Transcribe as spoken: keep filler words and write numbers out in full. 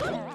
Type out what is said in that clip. Yeah!